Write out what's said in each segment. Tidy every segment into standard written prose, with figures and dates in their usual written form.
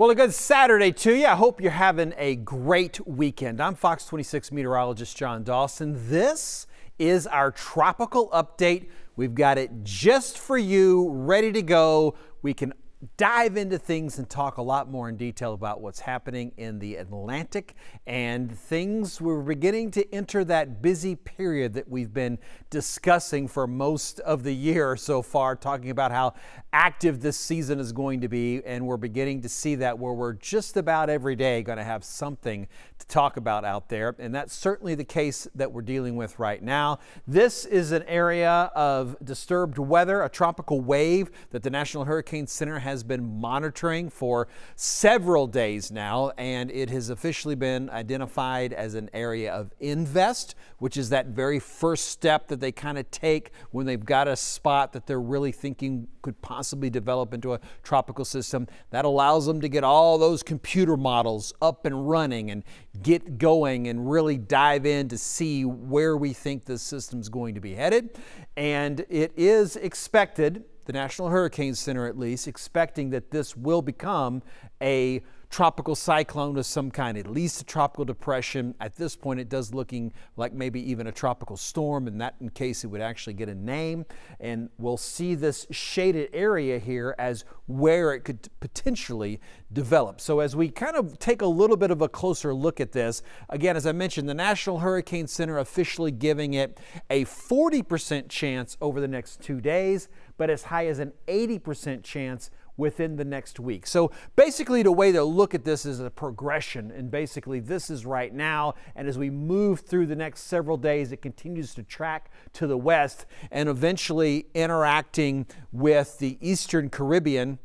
Well, a good Saturday to you. I hope you're having a great weekend. I'm Fox 26 meteorologist John Dawson. This is our tropical update. We've got it just for you, ready to go. We can dive into things and talk a lot more in detail about what's happening in the Atlantic and things. We're beginning to enter that busy period that we've been discussing for most of the year so far, talking about how active this season is going to be, and we're beginning to see that where we're just about every day going to have something to talk about out there, and that's certainly the case that we're dealing with right now. This is an area of disturbed weather, a tropical wave that the National Hurricane Center has been monitoring for several days now, and it has officially been identified as an area of invest, which is that very first step that they kind of take when they've got a spot that they're really thinking could possibly develop into a tropical system. That allows them to get all those computer models up and running and get going and really dive in to see where we think this system's going to be headed. And it is expected, the National Hurricane Center at least, expecting that this will become a tropical cyclone of some kind, at least a tropical depression. At this point, it does looking like maybe even a tropical storm, and that in case it would actually get a name. And we'll see this shaded area here as where it could potentially develop. So as we kind of take a little bit of a closer look at this, again, as I mentioned, the National Hurricane Center officially giving it a 40% chance over the next 2 days, but as high as an 80% chance within the next week. So basically the way to look at this is a progression, and basically this is right now, and as we move through the next several days, it continues to track to the west and eventually interacting with the Eastern Caribbean,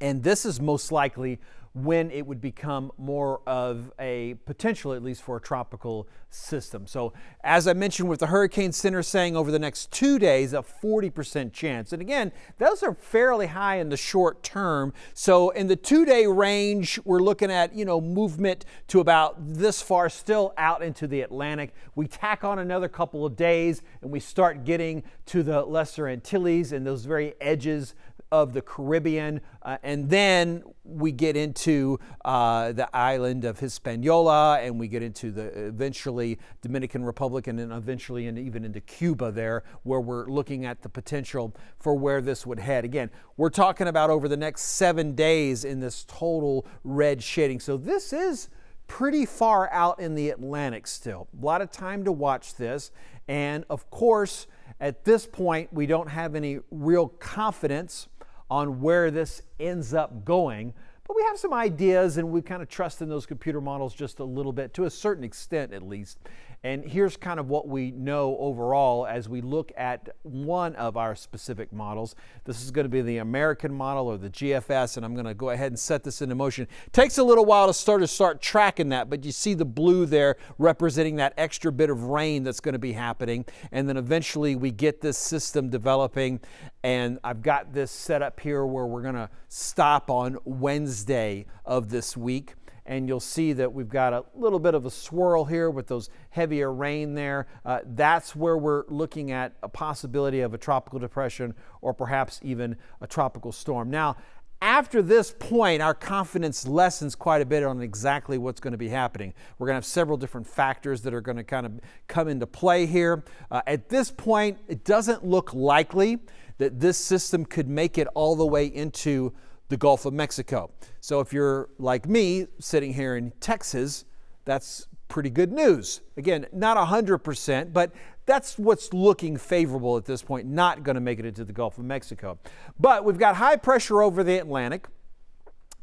and this is most likely when it would become more of a potential, at least for a tropical system. So as I mentioned, with the Hurricane Center saying over the next 2 days, a 40% chance. And again, those are fairly high in the short term. So in the 2 day range, we're looking at, you know, movement to about this far still out into the Atlantic. We tack on another couple of days and we start getting to the Lesser Antilles and those very edges of the Caribbean, and then we get into the island of Hispaniola, and we get into the eventually Dominican Republic, and then eventually and even into Cuba there, where we're looking at the potential for where this would head. Again, we're talking about over the next 7 days in this total red shading. So this is pretty far out in the Atlantic still. A lot of time to watch this, and of course, at this point, we don't have any real confidence on where this ends up going, but we have some ideas, and we kind of trust in those computer models just a little bit, to a certain extent at least. And here's kind of what we know overall as we look at one of our specific models. This is going to be the American model, or the GFS, and I'm going to go ahead and set this into motion. It takes a little while to start tracking that, but you see the blue there representing that extra bit of rain that's going to be happening. And then eventually we get this system developing, and I've got this set up here where we're going to stop on Wednesday of this week. And you'll see that we've got a little bit of a swirl here with those heavier rain there. That's where we're looking at a possibility of a tropical depression or perhaps even a tropical storm. Now, after this point, our confidence lessens quite a bit on exactly what's going to be happening. We're going to have several different factors that are going to kind of come into play here. At this point, it doesn't look likely that this system could make it all the way into the Gulf of Mexico. So if you're like me sitting here in Texas, that's pretty good news. Again, not 100%, but that's what's looking favorable at this point. Not going to make it into the Gulf of Mexico, but we've got high pressure over the Atlantic,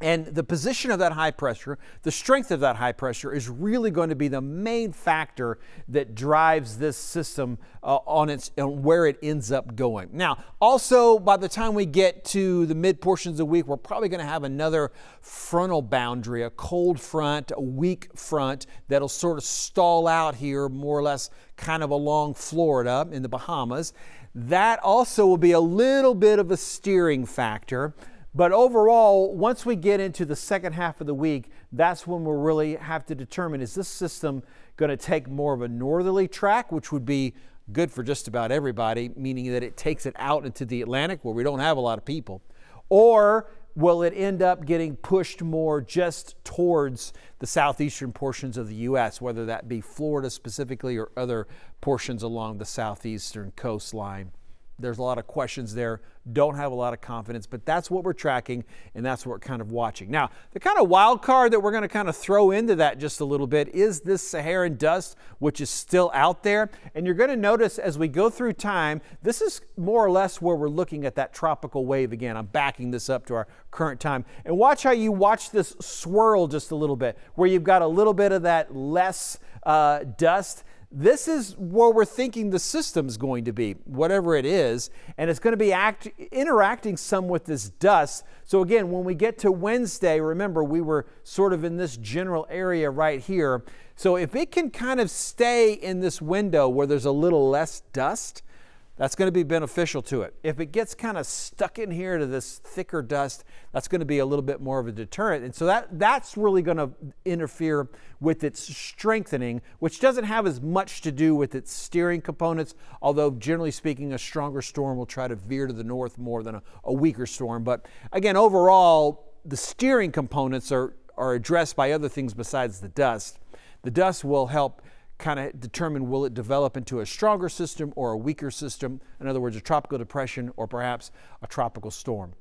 and the position of that high pressure, the strength of that high pressure, is really going to be the main factor that drives this system on where it ends up going. Now, also, by the time we get to the mid portions of the week, we're probably going to have another frontal boundary, a cold front, a weak front that'll sort of stall out here more or less kind of along Florida in the Bahamas. That also will be a little bit of a steering factor. But overall, once we get into the second half of the week, that's when we'll really have to determine, is this system going to take more of a northerly track, which would be good for just about everybody, meaning that it takes it out into the Atlantic where we don't have a lot of people, or will it end up getting pushed more just towards the southeastern portions of the U.S., whether that be Florida specifically or other portions along the southeastern coastline. There's a lot of questions there. Don't have a lot of confidence, but that's what we're tracking and that's what we're kind of watching. Now, the kind of wild card that we're going to kind of throw into that just a little bit is this Saharan dust, which is still out there. And you're going to notice as we go through time, this is more or less where we're looking at that tropical wave again. I'm backing this up to our current time. And watch how you watch this swirl just a little bit, where you've got a little bit of that less dust. This is where we're thinking the system's going to be, whatever it is, and it's going to be interacting some with this dust. So again, when we get to Wednesday, remember we were sort of in this general area right here. So if it can kind of stay in this window where there's a little less dust, that's going to be beneficial to it. If it gets kind of stuck in here to this thicker dust, that's going to be a little bit more of a deterrent. And so that's really going to interfere with its strengthening, which doesn't have as much to do with its steering components, although generally speaking, a stronger storm will try to veer to the north more than a weaker storm. But again, overall, the steering components are addressed by other things besides the dust. The dust will help kind of determine, will it develop into a stronger system or a weaker system? In other words, a tropical depression or perhaps a tropical storm.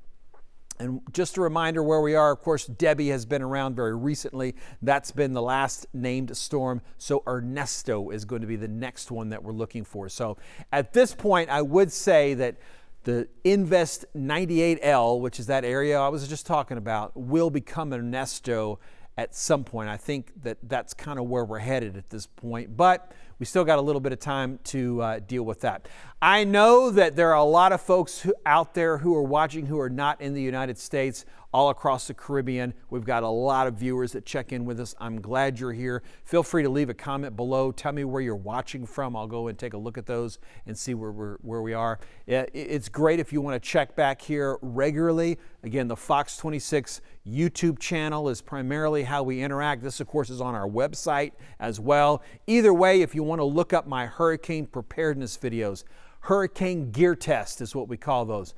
And just a reminder where we are, of course, Debbie has been around very recently. That's been the last named storm. So Ernesto is going to be the next one that we're looking for. So at this point, I would say that the Invest 98L, which is that area I was just talking about, will become Ernesto at some point. I think that's kind of where we're headed at this point, but we still got a little bit of time to deal with that. I know that there are a lot of folks out there who are watching who are not in the United States, all across the Caribbean. We've got a lot of viewers that check in with us. I'm glad you're here. Feel free to leave a comment below. Tell me where you're watching from. I'll go and take a look at those and see where we are. It's great if you want to check back here regularly. Again, the Fox 26 YouTube channel is primarily how we interact. This, of course, is on our website as well. Either way, if you want to look up my hurricane preparedness videos, hurricane gear test is what we call those.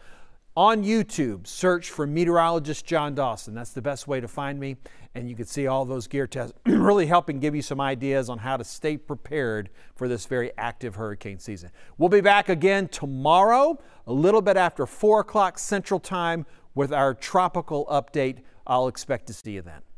On YouTube, search for meteorologist John Dawson. That's the best way to find me. And you can see all those gear tests really helping give you some ideas on how to stay prepared for this very active hurricane season. We'll be back again tomorrow, a little bit after 4 o'clock Central Time with our tropical update. I'll expect to see you then.